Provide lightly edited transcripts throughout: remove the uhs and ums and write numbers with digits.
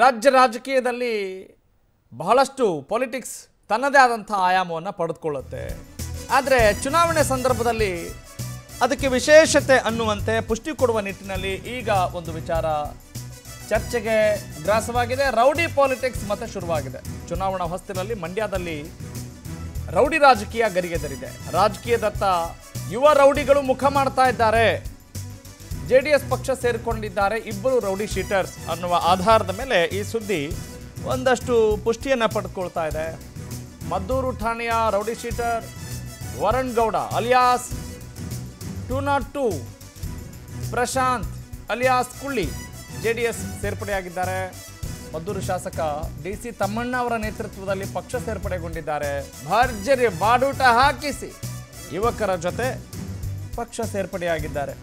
ರಾಜ್ಯ ರಾಜಕೀಯದಲ್ಲಿ ಬಹಳಷ್ಟು ಪೊಲಿಟಿಕ್ಸ್ ತನ್ನದೇ ಆದಂತ ಆಯಾಮವನ್ನು ಪಡೆದುಕೊಳ್ಳುತ್ತೆ. ಆದರೆ ಚುನಾವಣೆ ಸಂದರ್ಭದಲ್ಲಿ ಅದಕ್ಕೆ ವಿಶೇಷತೆ ಅನ್ನುವಂತೆ ಪುಷ್ಟಿ ಕೊಡುವ ನಿಟ್ಟಿನಲ್ಲಿ ಈಗ ಒಂದು ವಿಚಾರ ಚರ್ಚೆಗೆ ಗ್ರಾಸವಾಗಿದೆ. ರೌಡಿ ಪಾಲಿಟಿಕ್ಸ್ ಮತ್ತೆ ಶುರುವಾಗಿದೆ. ಚುನಾವಣಾ ಹೊಸ್ತಿಲಲ್ಲಿ ಮಂಡ್ಯದಲ್ಲಿ ರೌಡಿ ರಾಜಕೀಯ ಗರಿಗೆದರಿದೆ. ರಾಜಕೀಯದತ್ತ ಯುವ ರೌಡಿಗಳು ಮುಖ ಮಾಡ್ತಾ ಇದ್ದಾರೆ. ಜೆಡಿಎಸ್ ಪಕ್ಷ ಸೇರಿಕೊಂಡಿದ್ದಾರೆ ಇಬ್ಬರು ರೌಡಿ ಶೀಟರ್ಸ್ ಅನ್ನುವ ಆಧಾರದ ಮೇಲೆ ಈ ಸುದ್ದಿ ಒಂದಷ್ಟು ಪುಷ್ಟಿಯನ್ನು ಪಡೆದುಕೊಳ್ತಾ ಇದೆ. ಮದ್ದೂರು ಠಾಣೆಯ rowdy sheeter Varun Gowda alias 202 Prashanth alias Kulli JDS ಸೇರ್ಪಡೆಯಾಗಿದ್ದಾರೆ. ಮದ್ದೂರು ಶಾಸಕ ಡಿಸಿ ತಮ್ಮಣ್ಣ ಅವರ ನೇತೃತ್ವದಲ್ಲಿ ಪಕ್ಷ ಸೇರ್ಪಡೆಗೊಂಡಿದ್ದಾರೆ. ಭರ್ಜರಿ ಬಾಡೂಟ ಹಾಕಿಸಿ ಯುವಕರ ಜೊತೆ ಪಕ್ಷ ಸೇರ್ಪಡೆಯಾಗಿದ್ದಾರೆ.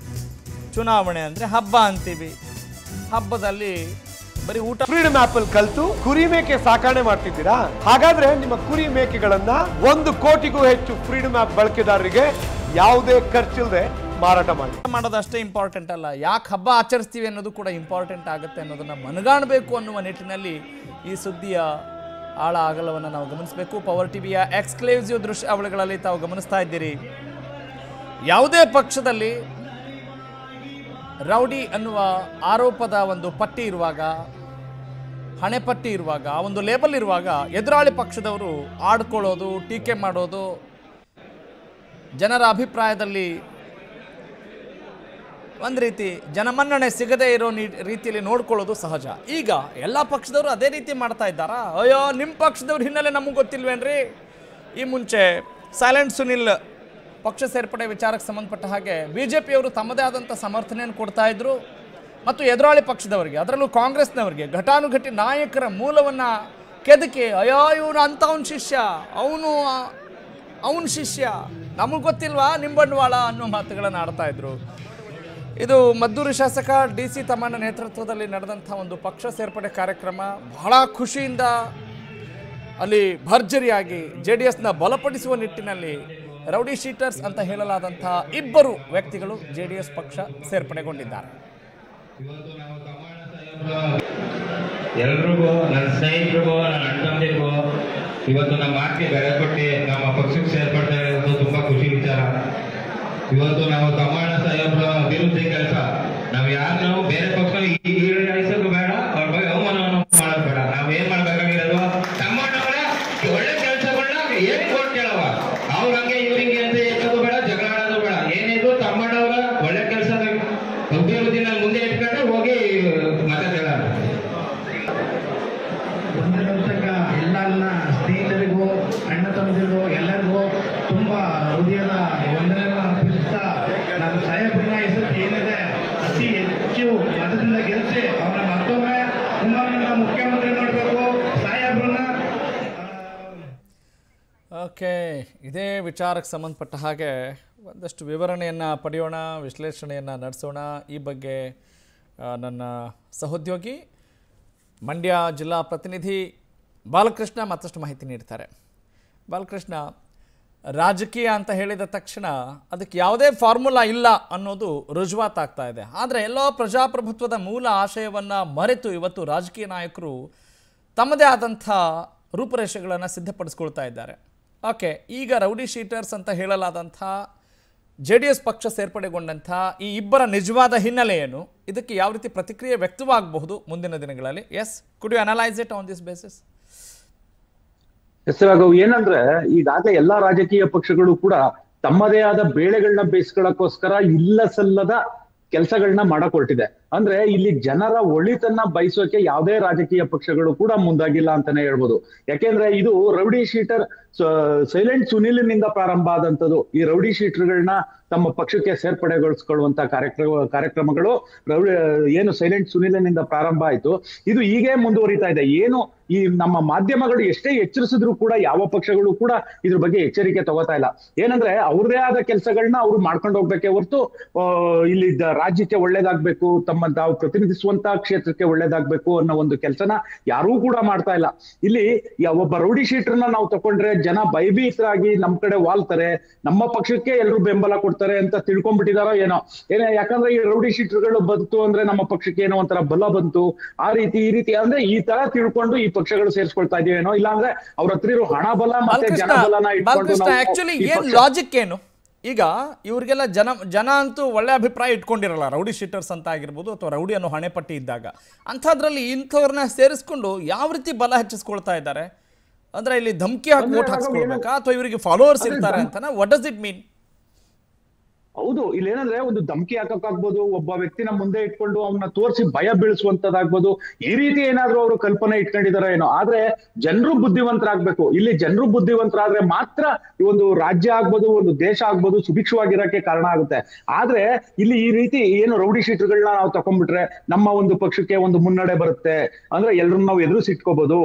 ಚುನಾವಣೆ ಅಂದ್ರೆ ಹಬ್ಬ ಅಂತೀವಿ, ಹಬ್ಬದಲ್ಲಿ ಬರೀ ಊಟ. ಫ್ರೀಡಮ್ ಆಪ್ ಅಲ್ಲಿ ಕಲಿತು ಕುರಿ ಮೇಕೆ ಸಾಕಣೆ ಮಾಡ್ತಿದ್ದೀರಾ? ಹಾಗಾದ್ರೆ ನಿಮ್ಮ ಕುರಿ ಮೇಕೆಗಳನ್ನ 1 ಕೋಟಿಗೂ ಹೆಚ್ಚು ಫ್ರೀಡಮ್ ಆಪ್ ಬಳಕೆದಾರರಿಗೆ ಯಾವುದೇ ಖರ್ಚಿಲ್ಲದೆ ಮಾರಾಟ ಮಾಡೋದಷ್ಟೇ ಇಂಪಾರ್ಟೆಂಟ್ ಅಲ್ಲ, ಯಾಕೆ ಹಬ್ಬ ಆಚರಿಸ್ತೀವಿ ಅನ್ನೋದು ಕೂಡ ಇಂಪಾರ್ಟೆಂಟ್ ಆಗುತ್ತೆ ಅನ್ನೋದನ್ನ ಮನಗಾಣಬೇಕು ಅನ್ನುವ ನಿಟ್ಟಿನಲ್ಲಿ ಈ ಸುದ್ದಿಯ ಆಳ ಅಗಲವನ್ನು ನಾವು ಗಮನಿಸಬೇಕು. ಪವರ್ ಟಿವಿಯ ಎಕ್ಸ್ಕ್ಲೂಸಿವ್ ದೃಶ್ಯಾವಳಿಗಳಲ್ಲಿ ತಾವು ಗಮನಿಸ್ತಾ ಇದ್ದೀರಿ. ಯಾವುದೇ ಪಕ್ಷದಲ್ಲಿ ರೌಡಿ ಅನ್ನುವ ಆರೋಪದ ಒಂದು ಪಟ್ಟಿ ಇರುವಾಗ, ಹಣೆ ಪಟ್ಟಿ ಇರುವಾಗ, ಒಂದು ಲೇಬಲ್ ಇರುವಾಗ ಎದುರಾಳಿ ಪಕ್ಷದವರು ಆಡ್ಕೊಳ್ಳೋದು, ಟೀಕೆ ಮಾಡೋದು, ಜನರ ಅಭಿಪ್ರಾಯದಲ್ಲಿ ಒಂದು ರೀತಿ ಜನಮನ್ನಣೆ ಸಿಗದೇ ಇರೋ ರೀತಿಯಲ್ಲಿ ನೋಡ್ಕೊಳ್ಳೋದು ಸಹಜ. ಈಗ ಎಲ್ಲ ಪಕ್ಷದವರು ಅದೇ ರೀತಿ ಮಾಡ್ತಾ ಇದ್ದಾರಾ? ಅಯ್ಯೋ ನಿಮ್ಮ ಪಕ್ಷದವ್ರ ಹಿನ್ನೆಲೆ ನಮಗೆ ಗೊತ್ತಿಲ್ವೇನ್ರಿ? ಈ ಮುಂಚೆ ಸೈಲೆಂಟ್ ಸುನಿಲ್ ಪಕ್ಷ ಸೇರ್ಪಡೆ ವಿಚಾರಕ್ಕೆ ಸಂಬಂಧಪಟ್ಟ ಹಾಗೆ ಬಿಜೆಪಿಯವರು ತಮ್ಮದೇ ಆದಂಥ ಸಮರ್ಥನೆಯನ್ನು ಕೊಡ್ತಾ ಇದ್ದರು. ಮತ್ತು ಎದುರಾಳಿ ಪಕ್ಷದವರಿಗೆ, ಅದರಲ್ಲೂ ಕಾಂಗ್ರೆಸ್ನವರಿಗೆ, ಘಟಾನುಘಟಿ ನಾಯಕರ ಮೂಲವನ್ನು ಕೆದಕಿ ಅಯ್ಯೋ ಇವನು ಅಂಥ ಅವನ ಶಿಷ್ಯ, ಅವನ ಶಿಷ್ಯ, ನಮಗೆ ಗೊತ್ತಿಲ್ವಾ ನಿಮ್ಮ ಬಂಡವಾಳ ಅನ್ನೋ ಮಾತುಗಳನ್ನು ಆಡ್ತಾ ಇದ್ದರು. ಇದು ಮದ್ದೂರು ಶಾಸಕ ಡಿ ಸಿ ತಮ್ಮಣ್ಣ ನೇತೃತ್ವದಲ್ಲಿ ನಡೆದಂಥ ಒಂದು ಪಕ್ಷ ಸೇರ್ಪಡೆ ಕಾರ್ಯಕ್ರಮ. ಬಹಳ ಖುಷಿಯಿಂದ ಅಲ್ಲಿ ಭರ್ಜರಿಯಾಗಿ ಜೆ ಡಿ ಎಸ್ನ ಬಲಪಡಿಸುವ ನಿಟ್ಟಿನಲ್ಲಿ ರೌಡಿ ಶೀಟರ್ಸ್ ಅಂತ ಹೇಳಲಾದಂಥ ಇಬ್ಬರು ವ್ಯಕ್ತಿಗಳು ಜೆ ಡಿ ಎಸ್ ಪಕ್ಷ ಸೇರ್ಪಡೆಗೊಂಡಿದ್ದಾರೆ. ಎಲ್ರಿಗೂ, ನನ್ನ ಸ್ನೇಹಿತರಿಗೂ, ನನ್ನ ಅಣ್ಣಂದಿರಿಗೂ ಇವತ್ತು ನಮ್ಮ ಮಾತಿಗೆ ಬೆಲೆ ಕೊಟ್ಟು ನಮ್ಮ ಪಕ್ಷಕ್ಕೆ ಸೇರ್ಪಡೆ ಇರೋದು ತುಂಬಾ ಖುಷಿ ವಿಚಾರ. ಇವತ್ತು ನಾವು ತಮ್ಮಣ್ಣ ಸಾಹೇಬ್ರ ಅಭಿವೃದ್ಧಿ ಕೆಲಸ, ನಾವು ಯಾರು ಬೇರೆ ಪಕ್ಷ ಈಡೇರಿಸೋದು ಬೇಡ, ಅವ್ರ ಬಗ್ಗೆ ಅವಮಾನವನ್ನು ಮಾಡೋದು ಬೇಡ. ನಾವ್ ಏನ್ ಮಾಡ್ಬೇಕಾಗಿರೋದು ತಮ್ಮಣ್ಣವರ ಒಳ್ಳೆ ಕೆಲಸಗಳನ್ನ ಏನ್ ಕೊಟ್ಟು ಕೇಳವ, ಅವ್ರ ಹಂಗೆ ಇವ್ರಿಗೆ ಅಂತ ಎತ್ತೋದು ಬೇಡ, ಜಗಳ ಆಡೋದು ಬೇಡ. ಏನಿದ್ರು ತಮ್ಮಣ್ಣವರ ಒಳ್ಳೆ ಕೆಲಸ ಅಭಿವೃದ್ಧಿ ನಾವು ಮುಂದೆ ಇಟ್ಕೊಂಡು ಹೋಗಿ ಮತ ಕೇಳ. ಎಲ್ಲ ನನ್ನ ಸ್ನೇಹಿತರಿಗೂ, ಅಣ್ಣ ತಮ್ಮದಿರಿಗೂ, ಎಲ್ಲರಿಗೂ ತುಂಬಾ ಹೃದಯದ ಮತದಿಂದ ಗೆಲ್ಸಿ ಅವರ ಮತ್ತೊಮ್ಮೆ ಮುಖ್ಯಮಂತ್ರಿ ಮಾಡಬೇಕು ಸಾಹೇಬ್ರನ್ನ. ಓಕೆ, ಇದೇ ವಿಚಾರಕ್ಕೆ ಸಂಬಂಧಪಟ್ಟ ಹಾಗೆ ಒಂದಷ್ಟು ವಿವರಣೆಯನ್ನು ಪಡೆಯೋಣ, ವಿಶ್ಲೇಷಣೆಯನ್ನು ನಡೆಸೋಣ. ಈ ಬಗ್ಗೆ ನನ್ನ ಸಹೋದ್ಯೋಗಿ ಮಂಡ್ಯ ಜಿಲ್ಲಾ ಪ್ರತಿನಿಧಿ ಬಾಲಕೃಷ್ಣ ಮತ್ತಷ್ಟು ಮಾಹಿತಿ ನೀಡ್ತಾರೆ. ಬಾಲಕೃಷ್ಣ, ರಾಜಕೀಯ ಅಂತ ಹೇಳಿದ ತಕ್ಷಣ ಅದಕ್ಕೆ ಯಾವುದೇ ಫಾರ್ಮುಲಾ ಇಲ್ಲ ಅನ್ನೋದು ರುಜುವಾತಾಗ್ತಾ ಇದೆ. ಆದರೆ ಎಲ್ಲೋ ಪ್ರಜಾಪ್ರಭುತ್ವದ ಮೂಲ ಆಶಯವನ್ನು ಮರೆತು ಇವತ್ತು ರಾಜಕೀಯ ನಾಯಕರು ತಮ್ಮದೇ ಆದಂಥ ರೂಪುರೇಷೆಗಳನ್ನು ಸಿದ್ಧಪಡಿಸ್ಕೊಳ್ತಾ ಇದ್ದಾರೆ. ಓಕೆ, ಈಗ ರೌಡಿ ಶೀಟರ್ಸ್ ಅಂತ ಹೇಳಲಾದಂಥ ಜೆ ಡಿ ಎಸ್ ಪಕ್ಷ ಸೇರ್ಪಡೆಗೊಂಡಂಥ ಈ ಇಬ್ಬರ ನಿಜವಾದ ಹಿನ್ನೆಲೆ ಏನು? ಇದಕ್ಕೆ ಯಾವ ರೀತಿ ಪ್ರತಿಕ್ರಿಯೆ ವ್ಯಕ್ತವಾಗಬಹುದು ಮುಂದಿನ ದಿನಗಳಲ್ಲಿ? Yes, could you analyse it on this basis? Yes Raghav, ಏನಂದ್ರೆ ಈಗಾಗಲೇ ಎಲ್ಲಾ ರಾಜಕೀಯ ಪಕ್ಷಗಳು ಕೂಡ ತಮ್ಮದೇ ಆದ ಬೇಳೆಗಳನ್ನ ಬೇಯಿಸ್ಕೊಳ್ಳೋಕ್ಕೋಸ್ಕರ ಇಲ್ಲ ಸಲ್ಲದ ಕೆಲಸಗಳನ್ನ ಮಾಡಕ್ ಹೊರಟಿದೆ. ಅಂದ್ರೆ ಇಲ್ಲಿ ಜನರ ಒಳಿತನ್ನ ಬಯಸೋಕೆ ಯಾವುದೇ ರಾಜಕೀಯ ಪಕ್ಷಗಳು ಕೂಡ ಮುಂದಾಗಿಲ್ಲ ಅಂತಾನೆ ಹೇಳ್ಬೋದು. ಯಾಕೆಂದ್ರೆ ಇದು ರೌಡಿ ಶೀಟರ್ ಸೈಲೆಂಟ್ ಸುನಿಲ್ನಿಂದ ಪ್ರಾರಂಭ ಆದಂಥದ್ದು. ಈ ರೌಡಿ ಶೀಟರ್ಗಳನ್ನ ತಮ್ಮ ಪಕ್ಷಕ್ಕೆ ಸೇರ್ಪಡೆಗೊಳಿಸ್ಕೊಳ್ಳುವಂತ ಕಾರ್ಯಕ್ರಮಗಳು ಏನು ಸೈಲೆಂಟ್ ಸುನಿಲ್ನಿಂದ ಪ್ರಾರಂಭ ಆಯ್ತು, ಇದು ಹೀಗೆ ಮುಂದುವರಿತಾ ಇದೆ. ಏನು ಈ ನಮ್ಮ ಮಾಧ್ಯಮಗಳು ಎಷ್ಟೇ ಎಚ್ಚರಿಸಿದ್ರು ಕೂಡ ಯಾವ ಪಕ್ಷಗಳು ಕೂಡ ಇದ್ರ ಬಗ್ಗೆ ಎಚ್ಚರಿಕೆ ತಗೋತಾ ಇಲ್ಲ. ಏನಂದ್ರೆ ಅವ್ರದೇ ಆದ ಕೆಲಸಗಳನ್ನ ಅವ್ರು ಮಾಡ್ಕೊಂಡು ಹೋಗ್ಬೇಕೇ ಹೊರತು ಇಲ್ಲಿ ರಾಜ್ಯಕ್ಕೆ ಒಳ್ಳೇದಾಗ್ಬೇಕು, ತಮ್ಮ ತಾವು ಪ್ರತಿನಿಧಿಸುವಂತ ಕ್ಷೇತ್ರಕ್ಕೆ ಒಳ್ಳೇದಾಗ್ಬೇಕು ಅನ್ನೋ ಒಂದು ಕೆಲಸನ ಯಾರೂ ಕೂಡ ಮಾಡ್ತಾ ಇಲ್ಲ. ಇಲ್ಲಿ ಒಬ್ಬ ರೌಡಿ ಶೀಟರ್ನ ನಾವು ತಗೊಂಡ್ರೆ ಜನ ಭಯಭೀತರಾಗಿ ನಮ್ ಕಡೆ ವಾಲ್ತಾರೆ, ನಮ್ಮ ಪಕ್ಷಕ್ಕೆ ಎಲ್ಲರೂ ಬೆಂಬಲ ಕೊಡ್ತಾರೆ ಮಾಡ್ತಾರೆ ಅಂತ ತಿಳ್ಕೊಂಡ್ಬಿಟ್ಟಿದಾರೋ ಏನೋ ಏನೇ, ಯಾಕಂದ್ರೆ ಈ ರೌಡಿ ಶೀಟರ್ಗಳು ಬಂತು ಅಂದ್ರೆ ನಮ್ಮ ಪಕ್ಷಕ್ಕೆ ಏನೋ ಒಂಥರ ಬಲ ಬಂತು, ಆ ರೀತಿ ಈ ರೀತಿ ಅಂದ್ರೆ ಈ ತರ ತಿಳ್ಕೊಂಡು ಈ ಪಕ್ಷಗಳು ಸೇರಿಸ್ಕೊಳ್ತಾ ಇದೀವೇನೋ, ಇಲ್ಲಾಂದ್ರೆ ಅವ್ರ ಹತ್ರ ಇರೋ ಹಣ ಬಲ ಮತ್ತೆ ಜನ ಬಲನ ಇಟ್ಕೊಂಡು ಲಾಜಿಕ್ ಏನು? ಈಗ ಇವರಿಗೆಲ್ಲ ಜನ ಜನ ಅಂತೂ ಒಳ್ಳೆ ಅಭಿಪ್ರಾಯ ಇಟ್ಕೊಂಡಿರಲ್ಲ, ರೌಡಿ ಶೀಟರ್ಸ್ ಅಂತ ಆಗಿರ್ಬೋದು ಅಥವಾ ರೌಡಿ ಅನ್ನೋ ಹಣೆ ಪಟ್ಟಿ ಇದ್ದಾಗ, ಅಂಥದ್ರಲ್ಲಿ ಇಂಥವ್ರನ್ನ ಸೇರಿಸ್ಕೊಂಡು ಯಾವ ರೀತಿ ಬಲ ಹೆಚ್ಚಿಸ್ಕೊಳ್ತಾ ಇದ್ದಾರೆ ಅಂದ್ರೆ, ಇಲ್ಲಿ ಧಮಕಿ ಹಾಕಿ ಓಟ್ ಹಾಕಿಸ್ಕೊಳ್ಬೇಕಾ ಅಥವಾ ಇವರಿಗೆ ಫಾಲೋವರ್ಸ್ ಇರ್ತಾರೆ ಅಂತ? What does it mean? ಹೌದು, ಇಲ್ಲೇನಂದ್ರೆ ಒಂದು ಧಮಕಿ ಹಾಕಕ್ಕಾಗ್ಬೋದು, ಒಬ್ಬ ವ್ಯಕ್ತಿನ ಮುಂದೆ ಇಟ್ಕೊಂಡು ಅವನ್ನ ತೋರಿಸಿ ಭಯ ಬೀಳಿಸುವಂತದ್ದಾಗ್ಬೋದು, ಈ ರೀತಿ ಏನಾದ್ರು ಅವರು ಕಲ್ಪನೆ ಇಟ್ಕೊಂಡಿದಾರ ಏನೋ. ಆದ್ರೆ ಜನರು ಬುದ್ಧಿವಂತರಾಗ್ಬೇಕು, ಇಲ್ಲಿ ಜನರು ಬುದ್ಧಿವಂತರಾದ್ರೆ ಮಾತ್ರ ಈ ಒಂದು ರಾಜ್ಯ ಆಗ್ಬೋದು ಒಂದು ದೇಶ ಆಗ್ಬೋದು ಸುಭಿಕ್ಷವಾಗಿರಕ್ಕೆ ಕಾರಣ ಆಗುತ್ತೆ. ಆದ್ರೆ ಇಲ್ಲಿ ಈ ರೀತಿ ಏನು ರೌಡಿ ಶೀಟರ್ಗಳನ್ನ ನಾವು ತಕೊಂಡ್ಬಿಟ್ರೆ ನಮ್ಮ ಒಂದು ಪಕ್ಷಕ್ಕೆ ಒಂದು ಮುನ್ನಡೆ ಬರುತ್ತೆ ಅಂದ್ರೆ, ಎಲ್ಲರನ್ನ ನಾವು ಎದುರಿಸಿಟ್ಕೋಬಹುದು,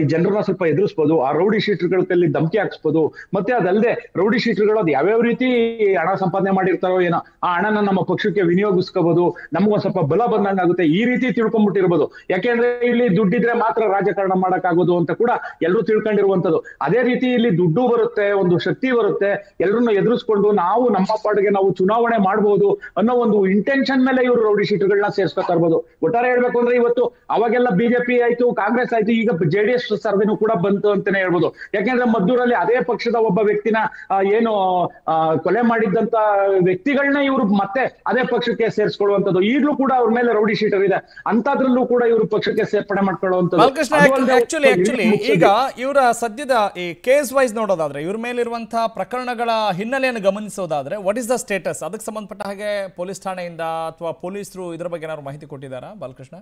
ಈ ಜನರನ್ನ ಸ್ವಲ್ಪ ಎದುರಿಸ್ಬೋದು, ಆ ರೌಡಿ ಶೀಟರ್ಗಳಲ್ಲಿ ಧಮಕಿ ಹಾಕಿಸ್ಬೋದು. ಮತ್ತೆ ಅದಲ್ಲದೆ ರೌಡಿ ಶೀಟರ್ಗಳು ಅದು ಯಾವ್ಯಾವ ರೀತಿ ಹಣ ಸಂಪಾದನೆ ಮಾಡಿ ಏನೋ, ಆ ಹಣನ ನಮ್ಮ ಪಕ್ಷಕ್ಕೆ ವಿನಿಯೋಗಿಸ್ಕೋಬಹುದು, ನಮ್ಗೊಂದ್ ಸ್ವಲ್ಪ ಬಲ ಬಂದಂಗಾಗುತ್ತೆ, ಈ ರೀತಿ ತಿಳ್ಕೊಂಡ್ಬಿಟ್ಟಿರ್ಬೋದು. ಯಾಕೆಂದ್ರೆ ಇಲ್ಲಿ ದುಡ್ಡಿದ್ರೆ ಮಾತ್ರ ರಾಜಕಾರಣ ಮಾಡಕ್ಕಾಗೋದು ಅಂತ ಕೂಡ ಎಲ್ಲರೂ ತಿಳ್ಕೊಂಡಿರುವಂತದ್ದು. ಅದೇ ರೀತಿ ಇಲ್ಲಿ ದುಡ್ಡು ಬರುತ್ತೆ, ಒಂದು ಶಕ್ತಿ ಬರುತ್ತೆ, ಎಲ್ಲರನ್ನ ಎದುರಿಸ್ಕೊಂಡು ನಾವು ನಮ್ಮ ಪಾಡಿಗೆ ನಾವು ಚುನಾವಣೆ ಮಾಡಬಹುದು ಅನ್ನೋ ಒಂದು ಇಂಟೆನ್ಷನ್ ಮೇಲೆ ಇವರು ರೌಡಿ ಶೀಟರ್ಗಳನ್ನ ಸೇರ್ಸ್ಕೊತಾ ಇರ್ಬೋದು. ಒಟ್ಟಾರೆ ಹೇಳ್ಬೇಕು ಅಂದ್ರೆ ಇವತ್ತು ಅವಾಗೆಲ್ಲ ಬಿಜೆಪಿ ಆಯ್ತು, ಕಾಂಗ್ರೆಸ್ ಆಯ್ತು, ಈಗ ಜೆಡಿಎಸ್ ಸರ್ವೆನೂ ಕೂಡ ಬಂತು ಅಂತಾನೆ ಹೇಳ್ಬೋದು. ಯಾಕೆಂದ್ರೆ ಮದ್ದೂರಲ್ಲಿ ಅದೇ ಪಕ್ಷದ ಒಬ್ಬ ವ್ಯಕ್ತಿನ ಏನು ಕೊಲೆ ಮಾಡಿದ್ದಂತ ವ್ಯಕ್ತಿಗಳನ್ನ ಇವರು ಮತ್ತೆ ಅದೇ ಪಕ್ಷಕ್ಕೆ ಸೇರಿಸ್ಕೊಳ್ಳುವಂಥದ್ದು. ಈಗಲೂ ಕೂಡ ಅವ್ರ ಮೇಲೆ ರೌಡಿ ಶೀಟರ್ ಇದೆ, ಅಂತದ್ರಲ್ಲೂ ಕೂಡ ಇವರು ಪಕ್ಷಕ್ಕೆ ಸೇರ್ಪಡೆ ಮಾಡ್ಕೊಳ್ಳುವಂಥದ್ದು. ಈಗ ಇವರ ಸದ್ಯದ ಈ ಕೇಸ್ ವೈಸ್ ನೋಡೋದಾದ್ರೆ, ಇವ್ರ ಮೇಲಿರುವಂತಹ ಪ್ರಕರಣಗಳ ಹಿನ್ನೆಲೆಯನ್ನು ಗಮನಿಸೋದಾದ್ರೆ, ವಾಟ್ ಇಸ್ ದ ಸ್ಟೇಟಸ್? ಅದಕ್ಕೆ ಸಂಬಂಧಪಟ್ಟ ಹಾಗೆ ಪೊಲೀಸ್ ಠಾಣೆಯಿಂದ ಅಥವಾ ಪೊಲೀಸರು ಇದ್ರ ಬಗ್ಗೆ ಏನಾದ್ರು ಮಾಹಿತಿ ಕೊಟ್ಟಿದ್ದಾರಾ ಬಾಲಕೃಷ್ಣ?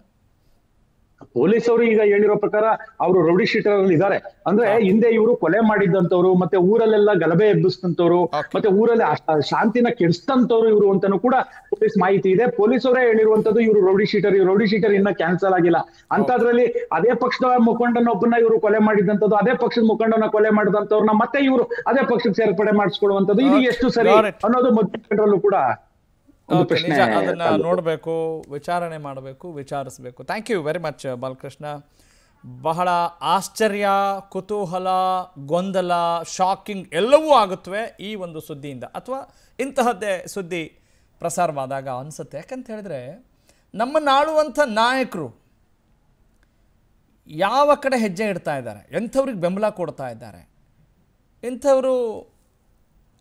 ಪೊಲೀಸ್ ಅವರು ಈಗ ಹೇಳಿರೋ ಪ್ರಕಾರ ಅವರು ರೌಡಿ ಶೀಟರ್ ಅಲ್ಲಿ ಇದ್ದಾರೆ ಅಂದ್ರೆ, ಹಿಂದೆ ಇವರು ಕೊಲೆ ಮಾಡಿದಂತವ್ರು, ಮತ್ತೆ ಊರಲ್ಲೆಲ್ಲ ಗಲಭೆ ಎಬ್ಬಿಸಿದಂತವ್ರು, ಮತ್ತೆ ಊರಲ್ಲಿ ಶಾಂತಿನ ಕೆಡಿಸಿದಂತವ್ರು ಇವರು ಅಂತಾನು ಕೂಡ ಪೊಲೀಸ್ ಮಾಹಿತಿ ಇದೆ. ಪೊಲೀಸ್ ಅವರೇ ಹೇಳಿರುವಂತದ್ದು ಇವರು ರೌಡಿ ಶೀಟರ್, ಇನ್ನ ಕ್ಯಾನ್ಸಲ್ ಆಗಿಲ್ಲ. ಅಂತದ್ರಲ್ಲಿ ಅದೇ ಪಕ್ಷದ ಮುಖಂಡನೊಬ್ಬನ ಇವರು ಕೊಲೆ ಮಾಡಿದಂತದ್ದು, ಅದೇ ಪಕ್ಷದ ಮುಖಂಡನ ಕೊಲೆ ಮಾಡಿದಂತವ್ರನ್ನ ಮತ್ತೆ ಇವರು ಅದೇ ಪಕ್ಷಕ್ಕೆ ಸೇರ್ಪಡೆ ಮಾಡಿಸ್ಕೊಳ್ಳುವಂತದ್ದು, ಇದು ಎಷ್ಟು ಸರಿ ಅನ್ನೋದು ಮುಖಂಡರಲ್ಲೂ ಕೂಡ ಅದನ್ನ ನೋಡಬೇಕು, ವಿಚಾರಣೆ ಮಾಡಬೇಕು, ವಿಚಾರಿಸಬೇಕು. Thank you very much Balakrishna. ಬಹಳ ಆಶ್ಚರ್ಯ, ಕುತೂಹಲ, ಗೊಂದಲ, ಶಾಕಿಂಗ್ ಎಲ್ಲವೂ ಆಗುತ್ತವೆ ಈ ಒಂದು ಸುದ್ದಿಯಿಂದ, ಅಥವಾ ಇಂತಹದ್ದೇ ಸುದ್ದಿ ಪ್ರಸಾರವಾದಾಗ ಅನಿಸುತ್ತೆ. ಯಾಕಂತ ಹೇಳಿದ್ರೆ, ನಮ್ಮನ್ನು ಆಳುವಂಥ ನಾಯಕರು ಯಾವ ಕಡೆ ಹೆಜ್ಜೆ ಇಡ್ತಾ ಇದ್ದಾರೆ, ಎಂಥವ್ರಿಗೆ ಬೆಂಬಲ ಕೊಡ್ತಾ ಇದ್ದಾರೆ, ಇಂಥವರು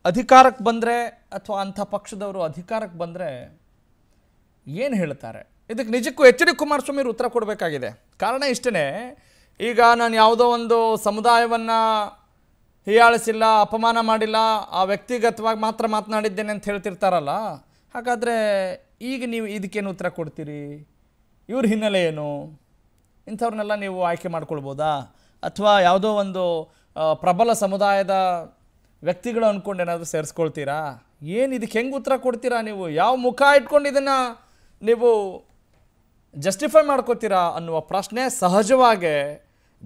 ಅಧಿಕಾರಕ್ಕೆ ಬಂದರೆ ಅಥವಾ ಅಂಥ ಪಕ್ಷದವರು ಅಧಿಕಾರಕ್ಕೆ ಬಂದರೆ ಏನು ಹೇಳ್ತಾರೆ? ಇದಕ್ಕೆ ನಿಜಕ್ಕೂ H.D. ಕುಮಾರಸ್ವಾಮಿ ಉತ್ತರ ಕೊಡಬೇಕಾಗಿದೆ. ಕಾರಣ ಇಷ್ಟೇ, ಈಗ ನಾನು ಯಾವುದೋ ಒಂದು ಸಮುದಾಯವನ್ನು ಹೀಯಾಳಿಸಿಲ್ಲ, ಅಪಮಾನ ಮಾಡಿಲ್ಲ, ಆ ವ್ಯಕ್ತಿಗತವಾಗಿ ಮಾತ್ರ ಮಾತನಾಡಿದ್ದೇನೆ ಅಂತ ಹೇಳ್ತಿರ್ತಾರಲ್ಲ. ಹಾಗಾದರೆ ಈಗ ನೀವು ಇದಕ್ಕೇನು ಉತ್ತರ ಕೊಡ್ತೀರಿ? ಇವ್ರ ಹಿನ್ನೆಲೆ ಏನು? ಇಂಥವ್ರನ್ನೆಲ್ಲ ನೀವು ಆಯ್ಕೆ ಮಾಡ್ಕೊಳ್ಬೋದಾ? ಅಥವಾ ಯಾವುದೋ ಒಂದು ಪ್ರಬಲ ಸಮುದಾಯದ ವ್ಯಕ್ತಿಗಳು ಅಂದ್ಕೊಂಡು ಏನಾದರೂ ಸೇರಿಸ್ಕೊಳ್ತೀರಾ? ಏನು ಇದಕ್ಕೆ ಹೆಂಗೆ ಉತ್ತರ ಕೊಡ್ತೀರಾ ನೀವು? ಯಾವ ಮುಖ ಇಟ್ಕೊಂಡು ಇದನ್ನು ನೀವು ಜಸ್ಟಿಫೈ ಮಾಡ್ಕೋತೀರಾ ಅನ್ನುವ ಪ್ರಶ್ನೆ ಸಹಜವಾಗೇ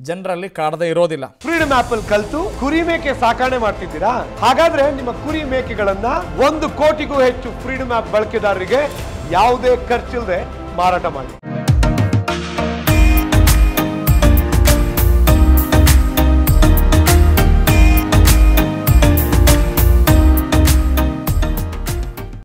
ಜನರಲ್ಲಿ ಕಾಡದೇ ಇರೋದಿಲ್ಲ. ಫ್ರೀಡಮ್ ಆಪಲ್ ಕಲಿತು ಕುರಿ ಮೇಕೆ ಸಾಕಣೆ ಮಾಡ್ತಿದ್ದೀರಾ? ಹಾಗಾದ್ರೆ ನಿಮ್ಮ ಕುರಿ ಮೇಕೆಗಳನ್ನ 1 ಕೋಟಿಗೂ ಹೆಚ್ಚು ಫ್ರೀಡಮ್ ಆಪ್ ಬಳಕೆದಾರರಿಗೆ ಯಾವುದೇ ಖರ್ಚಿಲ್ಲದೆ ಮಾರಾಟ ಮಾಡಿ.